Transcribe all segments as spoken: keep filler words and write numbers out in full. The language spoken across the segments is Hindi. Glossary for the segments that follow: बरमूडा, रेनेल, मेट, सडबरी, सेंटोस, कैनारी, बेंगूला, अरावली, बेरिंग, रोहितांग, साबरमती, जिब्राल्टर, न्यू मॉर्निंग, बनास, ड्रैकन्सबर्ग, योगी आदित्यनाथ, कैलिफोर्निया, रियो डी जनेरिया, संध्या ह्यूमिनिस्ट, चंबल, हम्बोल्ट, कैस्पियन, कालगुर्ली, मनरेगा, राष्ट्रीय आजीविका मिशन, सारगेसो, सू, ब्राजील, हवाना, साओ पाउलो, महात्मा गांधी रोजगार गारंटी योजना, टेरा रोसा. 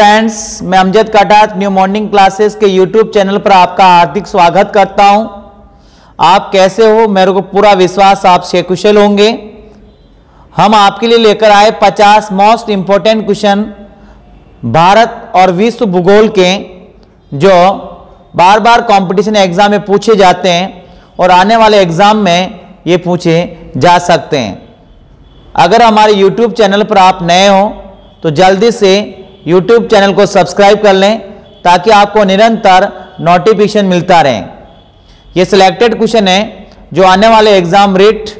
फ्रेंड्स, मैं Amjad Katat न्यू मॉर्निंग classes के यूट्यूब चैनल पर आपका हार्दिक स्वागत करता हूं। आप कैसे हो? मेरे को पूरा विश्वास आप सकुशल होंगे। हम आपके लिए लेकर आए पचास मोस्ट इम्पोर्टेंट क्वेश्चन भारत और विश्व भूगोल के, जो बार बार कंपटीशन एग्जाम में पूछे जाते हैं और आने वाले एग्जाम में ये पूछे जा सकते हैं। अगर हमारे यूट्यूब चैनल पर आप नए हो तो जल्दी से यूट्यूब चैनल को सब्सक्राइब कर लें ताकि आपको निरंतर नोटिफिकेशन मिलता रहे। ये सिलेक्टेड क्वेश्चन है जो आने वाले एग्जाम रिट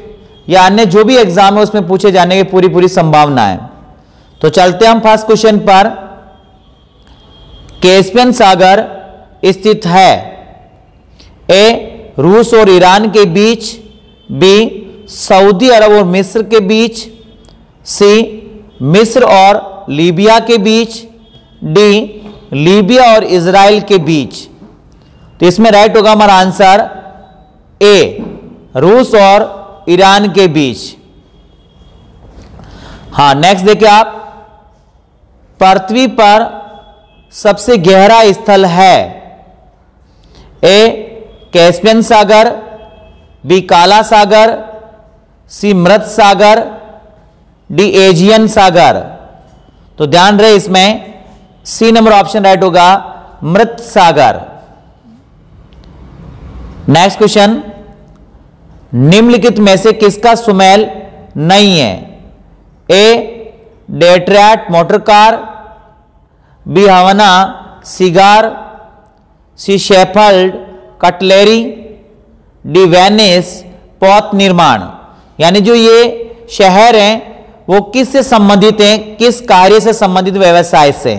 या अन्य जो भी एग्जाम है उसमें पूछे जाने की पूरी पूरी संभावना है। तो चलते हम फर्स्ट क्वेश्चन पर। कैस्पियन सागर स्थित है ए रूस और ईरान के बीच, बी सऊदी अरब और मिस्र के बीच, सी मिस्र और लीबिया के बीच, डी लीबिया और इजराइल के बीच। तो इसमें राइट होगा हमारा आंसर ए रूस और ईरान के बीच। हाँ, नेक्स्ट देखिए आप। पृथ्वी पर सबसे गहरा स्थल है ए कैस्पियन सागर, बी काला सागर, सी मृत सागर, डी एजियन सागर। तो ध्यान रहे इसमें सी नंबर ऑप्शन राइट होगा मृत सागर। नेक्स्ट क्वेश्चन, निम्नलिखित में से किसका सुमेल नहीं है A Detroit motor car, B हवाना cigar, C Sheffield cutlery, D Venice पौत निर्माण। यानी जो ये शहर हैं वो किस से संबंधित है, किस कार्य से संबंधित व्यवसाय से।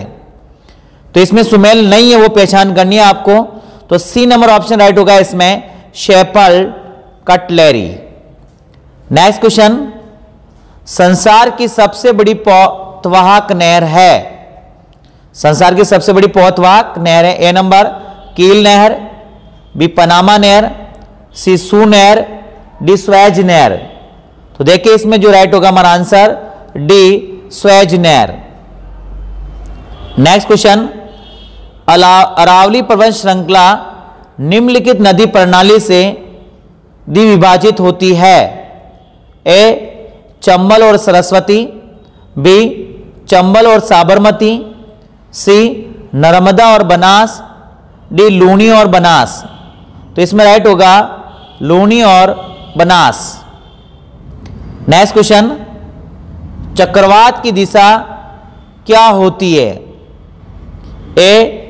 तो इसमें सुमेल नहीं है वो पहचान करनी है आपको। तो सी नंबर ऑप्शन राइट होगा इसमें शेफल्ड कटलेरी। नेक्स्ट क्वेश्चन, संसार की सबसे बड़ी पौतवाहक नहर है, संसार की सबसे बड़ी पौतवाहक नहर है ए नंबर कील नहर, बी पनामा नहर, सी सू नहर, डी स्वेज नहर। तो देखिए इसमें जो राइट होगा हमारा आंसर डी स्वेज नहर। नेक्स्ट क्वेश्चन, अरावली पर्वत श्रृंखला निम्नलिखित नदी प्रणाली से द्विविभाजित होती है ए चंबल और सरस्वती, बी चंबल और साबरमती, सी नर्मदा और बनास, डी लूणी और बनास। तो इसमें राइट होगा लूणी और बनास। नेक्स्ट क्वेश्चन, चक्रवात की दिशा क्या होती है ए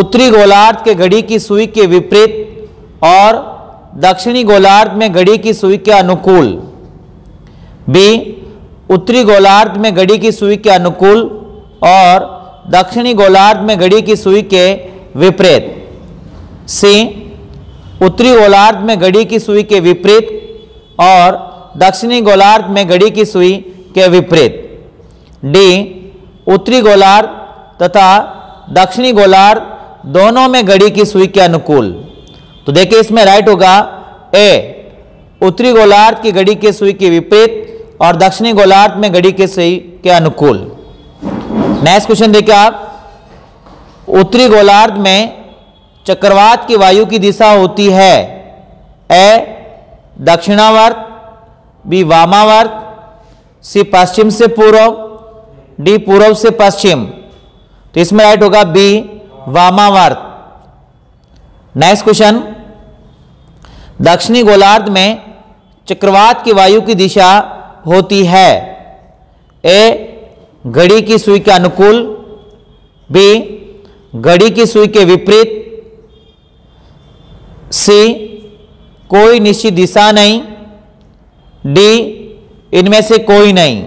उत्तरी गोलार्ध के घड़ी की सुई के विपरीत और दक्षिणी गोलार्ध में घड़ी की सुई के अनुकूल, बी उत्तरी गोलार्ध में घड़ी की सुई के अनुकूल और दक्षिणी गोलार्ध में घड़ी की सुई के विपरीत, सी उत्तरी गोलार्ध में घड़ी की सुई के विपरीत और दक्षिणी गोलार्ध में घड़ी की सुई के विपरीत, डी उत्तरी गोलार्ध तथा दक्षिणी गोलार्ध दोनों में घड़ी की सुई के अनुकूल। तो देखिए इसमें राइट होगा ए उत्तरी गोलार्ध की घड़ी की सुई के विपरीत और दक्षिणी गोलार्ध में घड़ी की सुई के अनुकूल। नेक्स्ट क्वेश्चन देखिए आप। उत्तरी गोलार्ध में चक्रवात की वायु की दिशा होती है ए दक्षिणावर्त, बी वामावर्त, सी पश्चिम से पूर्व, डी पूर्व से पश्चिम। तो इसमें राइट होगा बी वामावर्त। नेक्स्ट क्वेश्चन, दक्षिणी गोलार्ध में चक्रवात की वायु की दिशा होती है ए घड़ी की सुई के अनुकूल, बी घड़ी की सुई के विपरीत, सी कोई निश्चित दिशा नहीं, डी इनमें से कोई नहीं।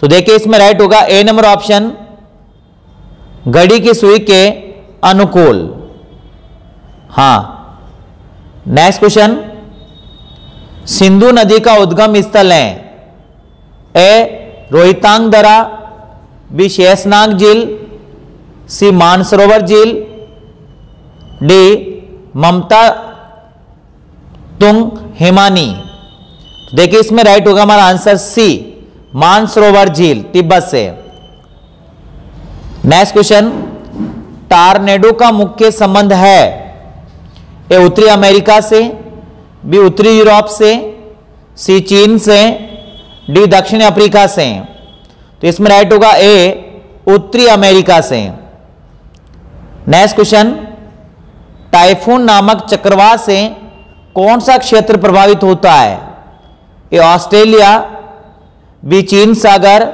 तो देखिए इसमें राइट होगा ए नंबर ऑप्शन घड़ी की सुई के अनुकूल। हाँ, नेक्स्ट क्वेश्चन, सिंधु नदी का उद्गम स्थल है ए रोहितांग दरा, बी शेषनाग झील, सी मानसरोवर झील, डी ममता तुंग हिमानी। देखिए इसमें राइट होगा हमारा आंसर सी मानसरोवर झील तिब्बत से। नेक्स्ट क्वेश्चन, टॉर्नेडो का मुख्य संबंध है, ये उत्तरी अमेरिका से, बी उत्तरी यूरोप से, सी चीन से, डी दक्षिण अफ्रीका से। तो इसमें राइट होगा ए उत्तरी अमेरिका से। नेक्स्ट क्वेश्चन, टाइफून नामक चक्रवात से कौन सा क्षेत्र प्रभावित होता है, ए ऑस्ट्रेलिया, बी चीन सागर,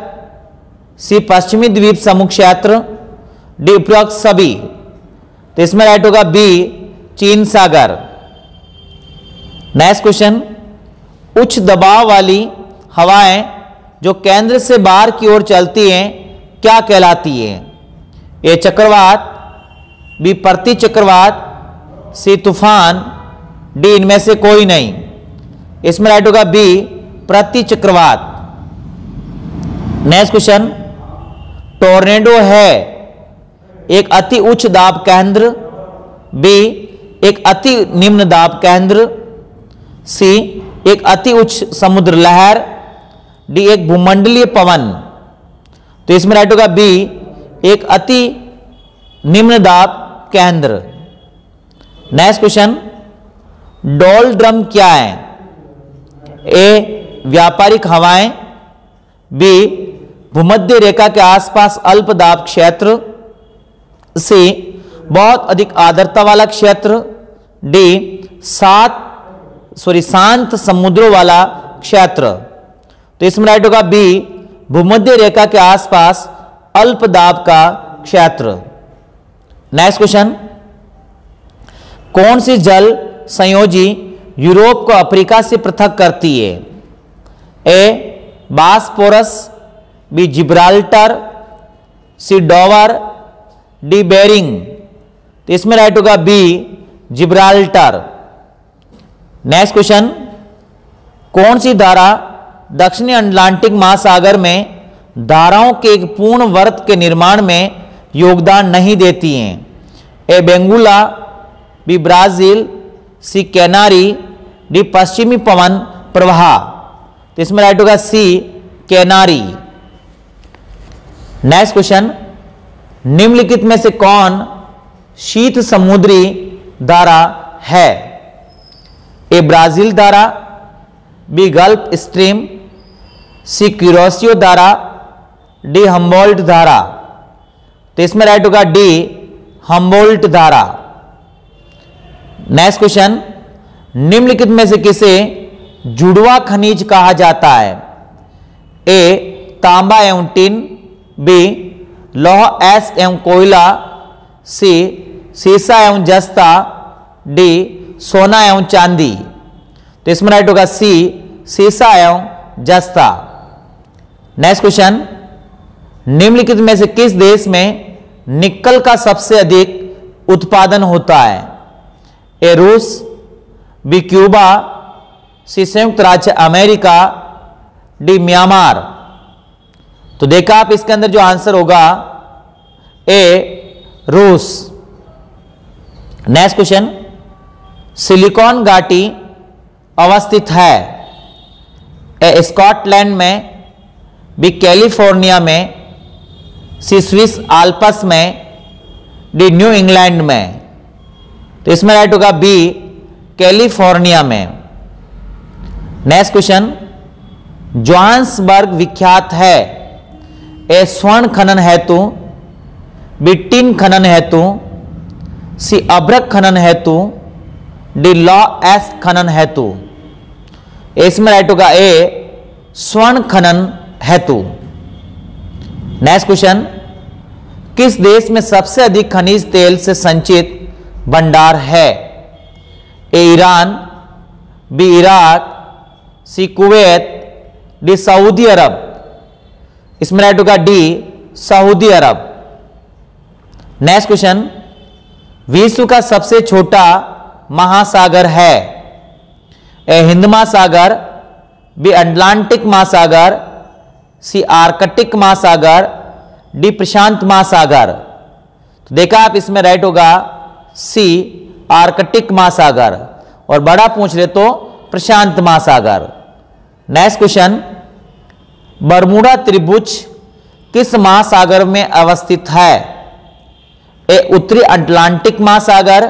सी पश्चिमी द्वीप समूह क्षेत्र, डी उपरोक्त सभी। तो इसमें राइट होगा बी चीन सागर। नेक्स्ट क्वेश्चन, उच्च दबाव वाली हवाएं जो केंद्र से बाहर की ओर चलती हैं क्या कहलाती है, ए चक्रवात, बी प्रति चक्रवात, सी तूफान, डी इनमें से कोई नहीं। इसमें राइट होगा बी प्रति चक्रवात। नेक्स्ट क्वेश्चन, टोर्नेडो है एक अति उच्च दाब केंद्र, बी एक अति निम्न दाब केंद्र, सी एक अति उच्च समुद्र लहर, डी एक भूमंडलीय पवन। तो इसमें राइट होगा बी एक अति निम्न दाब केंद्र। नेक्स्ट क्वेश्चन, डॉल ड्रम क्या है, ए व्यापारिक हवाएं, बी भूमध्य रेखा के आसपास अल्प दाब क्षेत्र, सी बहुत अधिक आर्द्रता वाला क्षेत्र, डी सात सॉरी शांत समुद्रों वाला क्षेत्र। तो इसमें राइट होगा बी भूमध्य रेखा के आसपास अल्प दाब का क्षेत्र। नेक्स्ट क्वेश्चन, कौन सी जल संयोजी यूरोप को अफ्रीका से पृथक करती है, A Bosporus, B जिब्राल्टर, C Dover, D बेरिंग। तो इसमें राइट होगा बी जिब्राल्टर। नेक्स्ट क्वेश्चन, कौन सी धारा दक्षिणी अटलांटिक महासागर में धाराओं के एक पूर्ण वर्त के निर्माण में योगदान नहीं देती हैं, A बेंगूला, B ब्राजील, C कैनारी, D पश्चिमी पवन प्रवाह। तो इसमें राइट होगा सी कैनारी। नेक्स्ट क्वेश्चन, निम्नलिखित में से कौन शीत समुद्री धारा है, ए ब्राजील धारा, B Gulf Stream, C Kuroshio धारा, डी हम्बोल्ट धारा। तो इसमें राइट होगा डी हम्बोल्ट धारा। नेक्स्ट क्वेश्चन, निम्नलिखित में से किसे जुड़वा खनिज कहा जाता है, ए तांबा एवं टिन, बी लोहा एस एवं कोयला, सी सीसा एवं जस्ता, डी सोना एवं चांदी। तो इसमें राइट होगा सी सीसा एवं जस्ता। नेक्स्ट क्वेश्चन, निम्नलिखित में से किस देश में निकल का सबसे अधिक उत्पादन होता है, ए रूस, बी क्यूबा, सी संयुक्त राज्य अमेरिका, डी म्यांमार। तो देखा आप, इसके अंदर जो आंसर होगा ए रूस। नेक्स्ट क्वेश्चन, सिलिकॉन घाटी अवस्थित है, ए स्कॉटलैंड में, बी कैलिफोर्निया में, सी स्विस आल्प्स में, डी न्यू इंग्लैंड में। तो इसमें राइट होगा बी कैलिफोर्निया में। नेक्स्ट क्वेश्चन, जोहान्सबर्ग विख्यात है, ए स्वर्ण खनन हेतु, बी टिन खनन हेतु, सी अभ्रक खनन हेतु, डी लॉ एस खनन हेतु। इसमें राइट होगा ए स्वर्ण खनन हेतु। नेक्स्ट क्वेश्चन, किस देश में सबसे अधिक खनिज तेल से संचित भंडार है, A Iran, B Iraq, C Kuwait, D Saudi अरब। इसमें राइट होगा डी सऊदी अरब। नेक्स्ट क्वेश्चन, विश्व का सबसे छोटा महासागर है, ए हिंद महासागर, बी अटलांटिक महासागर, सी आर्कटिक महासागर, डी प्रशांत महासागर। तो देखा आप, इसमें राइट होगा सी आर्कटिक महासागर, और बड़ा पूछ ले तो प्रशांत महासागर। नेक्स्ट क्वेश्चन, बरमूडा त्रिभुज किस महासागर में अवस्थित है? ए उत्तरी अटलांटिक महासागर,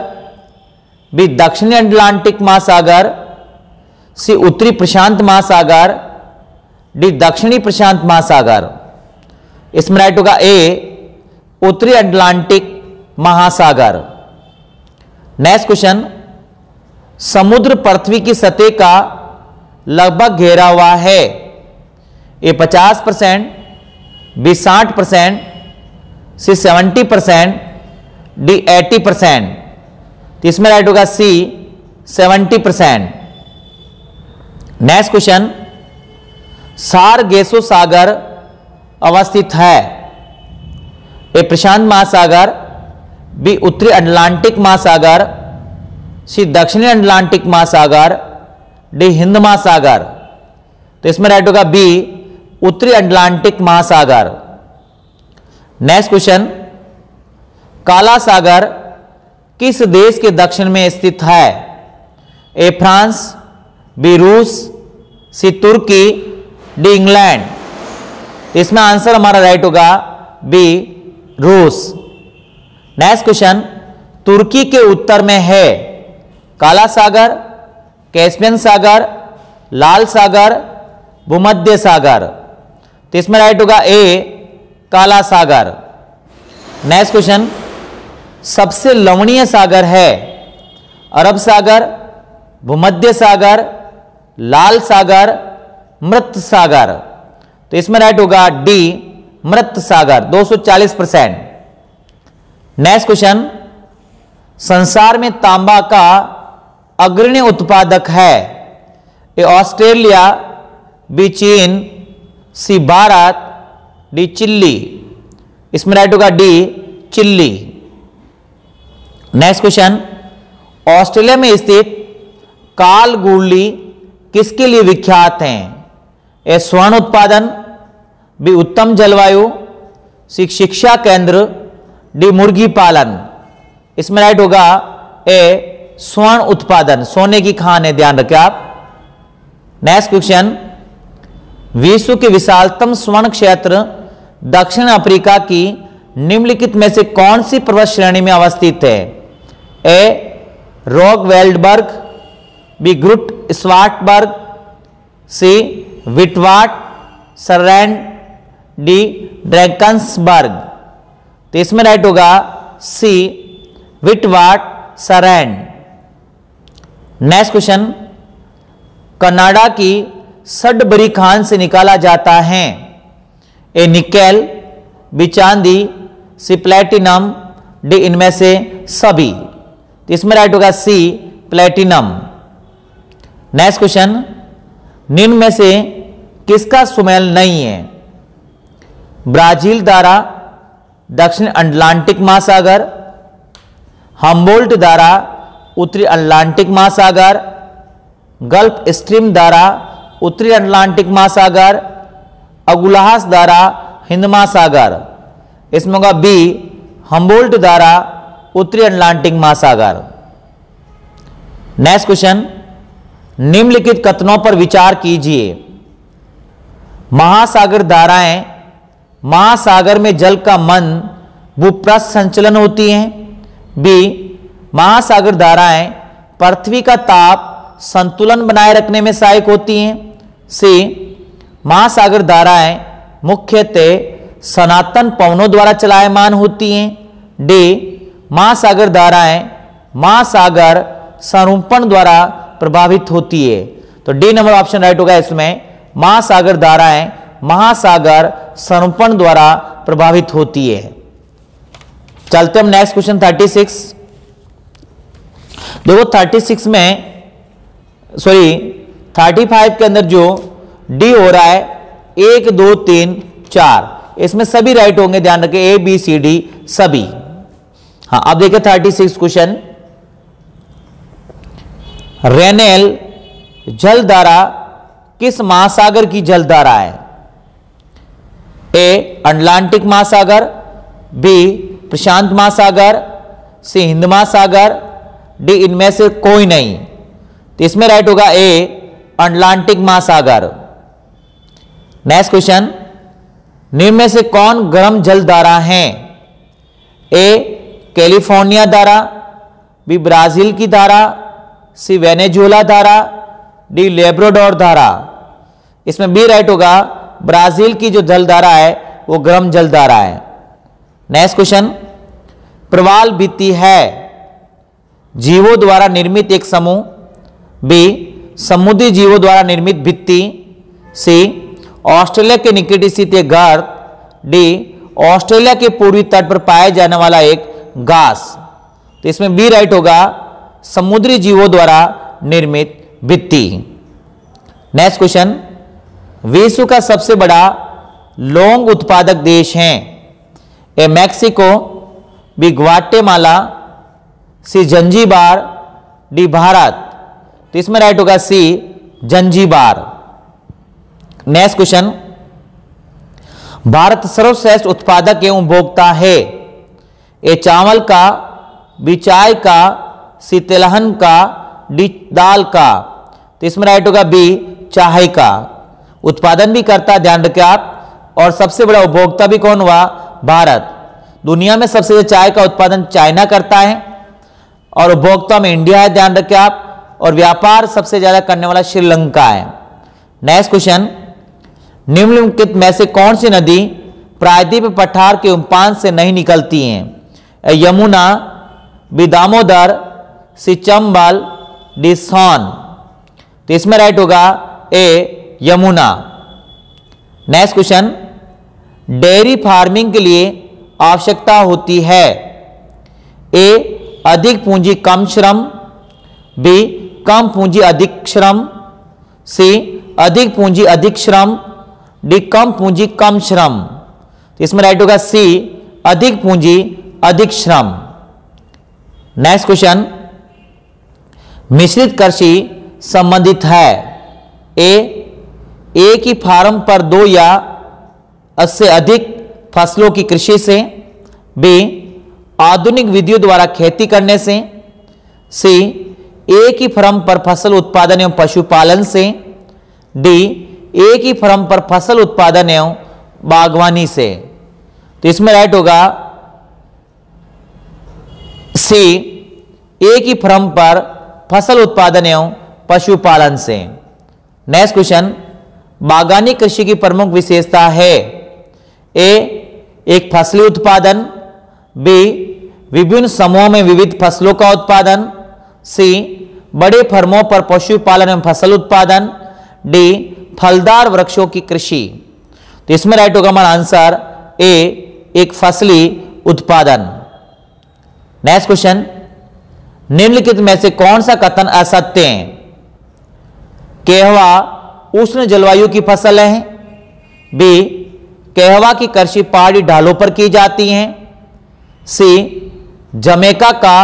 बी दक्षिणी अटलांटिक महासागर, सी उत्तरी प्रशांत महासागर, डी दक्षिणी प्रशांत महासागर। इसमें राइट होगा ए उत्तरी अटलांटिक महासागर। नेक्स्ट क्वेश्चन, समुद्र पृथ्वी की सतह का लगभग घेरा हुआ है। ए पचास परसेंट, बी साठ परसेंट, सी सत्तर परसेंट, डी अस्सी परसेंट। इसमें राइट होगा सी सत्तर परसेंट। नेक्स्ट क्वेश्चन, सारगेसो सागर अवस्थित है। ए प्रशांत महासागर, बी उत्तरी अटलांटिक महासागर, सी दक्षिणी अटलांटिक महासागर, डी हिंद महासागर। तो इसमें राइट होगा बी उत्तरी अटलांटिक महासागर। नेक्स्ट क्वेश्चन, काला सागर किस देश के दक्षिण में स्थित है? ए फ्रांस, बी रूस, सी तुर्की, डी इंग्लैंड। इसमें आंसर हमारा राइट होगा बी रूस। नेक्स्ट क्वेश्चन, तुर्की के उत्तर में है काला सागर, कैस्पियन सागर, लाल सागर, भूमध्य सागर। तो इसमें राइट होगा ए काला सागर। नेक्स्ट क्वेश्चन, सबसे लवणीय सागर है। अरब सागर, भूमध्य सागर, लाल सागर, मृत सागर। तो इसमें राइट होगा डी मृत सागर दो सौ चालीस परसेंट। नेक्स्ट क्वेश्चन, संसार में तांबा का अग्रणी उत्पादक है। ए ऑस्ट्रेलिया, बी चीन, सी भारत, डी चिल्ली। इसमें राइट होगा D Chile. Next question, Australia में स्थित कालगुर्ली किसके लिए विख्यात हैं? ए स्वर्ण उत्पादन, बी उत्तम जलवायु, सी शिक्षा केंद्र, डी मुर्गी पालन। इसमें राइट होगा ए स्वर्ण उत्पादन, सोने की खान है, ध्यान रखें आप। नेक्स्ट क्वेश्चन, विश्व के विशालतम स्वर्ण क्षेत्र दक्षिण अफ्रीका की निम्नलिखित में से कौन सी पर्वत श्रेणी में अवस्थित है? A Roggeveldberg, B Groot Swartberg, C Witwatersrand, D ड्रैकन्सबर्ग। तो इसमें राइट होगा C Witwatersrand. Next question, Canada की सडबरी खान से निकाला जाता है। ए निकेल, बी चांदी, सी प्लेटिनम, डी इनमें से सभी। तो इसमें राइट होगा सी प्लेटिनम। नेक्स्ट क्वेश्चन, निम्न में से किसका सुमेल नहीं है? ब्राजील द्वारा दक्षिण अटलांटिक महासागर, हम्बोल्ट द्वारा उत्तरी अटलांटिक महासागर, गल्फ स्ट्रीम द्वारा उत्तरी अटलांटिक महासागर, अगुलाहास द्वारा हिंद महासागर। इसमें होगा बी हम्बोल्ट द्वारा उत्तरी अटलांटिक महासागर। नेक्स्ट क्वेश्चन, निम्नलिखित कथनों पर विचार कीजिए। महासागर धाराएं महासागर में जल का मन भूप्रस्थ संचलन होती हैं। बी महासागर धाराएं पृथ्वी का ताप संतुलन बनाए रखने में सहायक होती हैं। सी महासागर धाराएं मुख्यतः सनातन पवनों द्वारा चलायमान होती हैं। डी महासागर धाराएं महासागर संरूपण द्वारा प्रभावित होती है। तो डी नंबर ऑप्शन राइट होगा इसमें, महासागर धाराएं महासागर संरूपण द्वारा प्रभावित होती है। चलते हम नेक्स्ट क्वेश्चन छत्तीस। देखो छत्तीस में सॉरी पैंतीस के अंदर जो डी हो रहा है एक दो तीन चार, इसमें सभी राइट होंगे, ध्यान रखें ए बी सी डी सभी। हाँ, अब देखिए छत्तीस क्वेश्चन, रेनेल जलधारा किस महासागर की जलधारा है? ए अटलांटिक महासागर, बी प्रशांत महासागर, सी हिंद महासागर, डी इनमें से कोई नहीं। तो इसमें राइट होगा ए अटलांटिक महासागर। नेक्स्ट क्वेश्चन, निम्न से कौन गर्म जल धारा है? ए कैलिफोर्निया धारा, बी ब्राजील की धारा, सी वेनेजुएला धारा, डी लेब्राडोर धारा। इसमें बी राइट होगा, ब्राजील की जो जलधारा है वो गर्म जलधारा है। नेक्स्ट क्वेश्चन, प्रवाल भित्ति है जीवों द्वारा निर्मित एक समूह, बी समुद्री जीवों द्वारा निर्मित भित्ति, सी ऑस्ट्रेलिया के निकट स्थित एक गर्त, डी ऑस्ट्रेलिया के पूर्वी तट पर पाया जाने वाला एक घास। तो इसमें बी राइट होगा, समुद्री जीवों द्वारा निर्मित भित्ति। नेक्स्ट क्वेश्चन, विश्व का सबसे बड़ा लौंग उत्पादक देश है? A Mexico, B Guatemala, C Zanzibar, D Bharat. तो इसमें राइट होगा C Zanzibar. Next question, Bharat सर्वश्रेष्ठ उत्पादक एवं उपभोक्ता है? ए चावल का, बी चाय का, सी तिलहन का, डी दाल का। तो इसमें राइट होगा बी चाय का। उत्पादन भी करता है, ध्यान रखें आप, और सबसे बड़ा उपभोक्ता भी कौन हुआ? भारत। दुनिया में सबसे ज्यादा चाय का उत्पादन चाइना करता है और उपभोक्ता में इंडिया है, ध्यान रखें आप, और व्यापार सबसे ज्यादा करने वाला श्रीलंका है। नेक्स्ट क्वेश्चन, निम्नलिखित में से कौन सी नदी प्रायद्वीप पठार के उम्पान से नहीं निकलती है? Yamuna, B Damodar, C चंबल, D Son. तो इसमें राइट होगा A Yamuna. Next question, dairy farming के लिए आवश्यकता होती है? ए अधिक पूंजी कम श्रम, बी कम पूंजी अधिक श्रम, सी अधिक पूंजी अधिक श्रम, डी कम पूंजी कम श्रम। तो इसमें राइट होगा सी अधिक पूंजी अधिक श्रम। नेक्स्ट क्वेश्चन, मिश्रित कृषि संबंधित है? ए एक ही फार्म पर दो या उससे अधिक फसलों की कृषि से, बी आधुनिक विधियों द्वारा खेती करने से, सी एक ही फार्म पर फसल उत्पादन एवं पशुपालन से, डी एक ही फार्म पर फसल उत्पादन एवं बागवानी से। तो इसमें राइट होगा सी एक ही फार्म पर फसल उत्पादन एवं पशुपालन से। नेक्स्ट क्वेश्चन, बागानी कृषि की प्रमुख विशेषता है? ए एक फसली उत्पादन, बी विभिन्न समूहों में विविध फसलों का उत्पादन, सी बड़े फर्मों पर पशुपालन एवं फसल उत्पादन, डी फलदार वृक्षों की कृषि। तो इसमें राइट होगा हमारा आंसर ए एक फसली उत्पादन। नेक्स्ट क्वेश्चन, निम्नलिखित में से कौन सा कथन असत्य है? कहवा उष्ण जलवायु की फसल है, बी कहवा की कृषि पहाड़ी ढालों पर की जाती है, सी जमैका का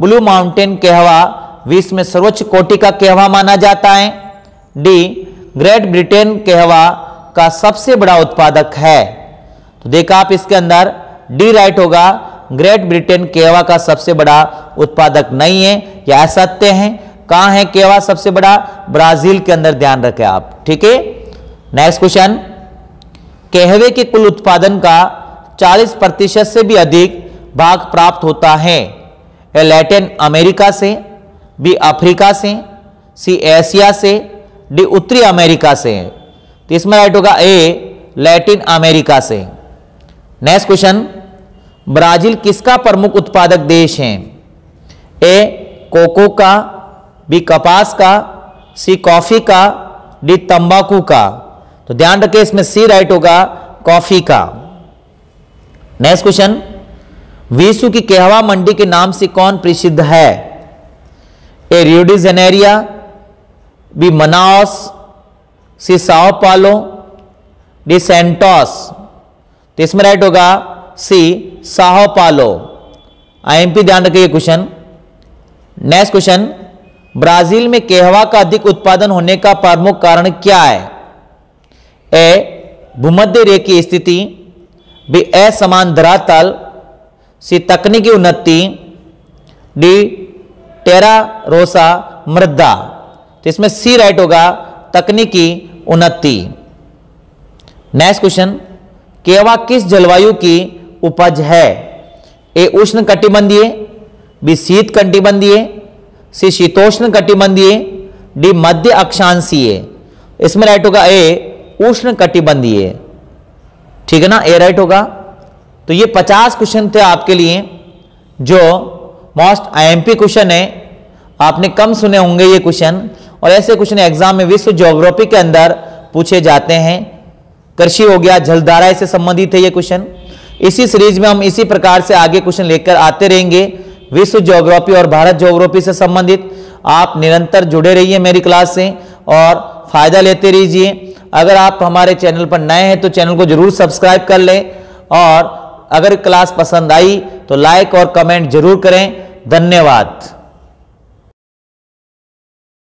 ब्लू माउंटेन कहवा विश्व में सर्वोच्च कोटि का कहवा माना जाता है, डी ग्रेट ब्रिटेन कहवा का सबसे बड़ा उत्पादक है। तो देखा आप, इसके अंदर डी राइट होगा, ग्रेट ब्रिटेन कहवा का सबसे बड़ा उत्पादक नहीं है, यह असत्य है। कहाँ है कहवा सबसे बड़ा? ब्राजील के अंदर, ध्यान रखें आप, ठीक है। नेक्स्ट क्वेश्चन, कहवे के कुल उत्पादन का चालीस प्रतिशत से भी अधिक भाग प्राप्त होता है? ए लैटिन अमेरिका से, बी अफ्रीका से, सी एशिया से, डी उत्तरी अमेरिका से। तो इसमें राइट होगा ए लैटिन अमेरिका से। नेक्स्ट क्वेश्चन, ब्राजील किसका प्रमुख उत्पादक देश है? ए कोको का, बी कपास का, सी कॉफी का, डी तंबाकू का। तो ध्यान रखें इसमें सी राइट होगा कॉफी का। नेक्स्ट क्वेश्चन, विश्व की कहवा मंडी के नाम से कौन प्रसिद्ध है? A रियो डी जनेरिया, B Manaus, C साओ पाउलो, D सेंटोस। तो इसमें राइट होगा सी साओ पाउलो। आईएमपी ध्यान रखें ये क्वेश्चन। नेक्स्ट क्वेश्चन, ब्राजील में कहवा का अधिक उत्पादन होने का प्रमुख कारण क्या है? ए भूमध्य रेखीय स्थिति, बी असमान धरातल, सी तकनीकी उन्नति, डी टेरा रोसा मृदा। तो इसमें सी राइट होगा तकनीकी उन्नति। नेक्स्ट क्वेश्चन, केवा किस जलवायु की उपज है? ए उष्ण कटिबंधीय, बी शीत कटिबंधीय, सी शीतोष्ण कटिबंधीय, डी मध्य अक्षांशीय। इसमें राइट होगा ए उष्ण कटिबंधीय, ठीक है ना, ए राइट होगा। तो ये पचास क्वेश्चन थे आपके लिए जो मोस्ट आईएमपी क्वेश्चन है, आपने कम सुने होंगे ये क्वेश्चन, और ऐसे क्वेश्चन एग्जाम में विश्व ज्योग्राफी के अंदर पूछे जाते हैं। कृषि हो गया, जलधारा से संबंधित है ये क्वेश्चन। इसी सीरीज में हम इसी प्रकार से आगे क्वेश्चन लेकर आते रहेंगे विश्व ज्योग्राफी और भारत ज्योग्राफी से संबंधित। आप निरंतर जुड़े रहिए मेरी क्लास से और फायदा लेते रहिए। अगर आप हमारे चैनल पर नए हैं तो चैनल को जरूर सब्सक्राइब कर लें, और अगर क्लास पसंद आई तो लाइक और कमेंट जरूर करें। धन्यवाद।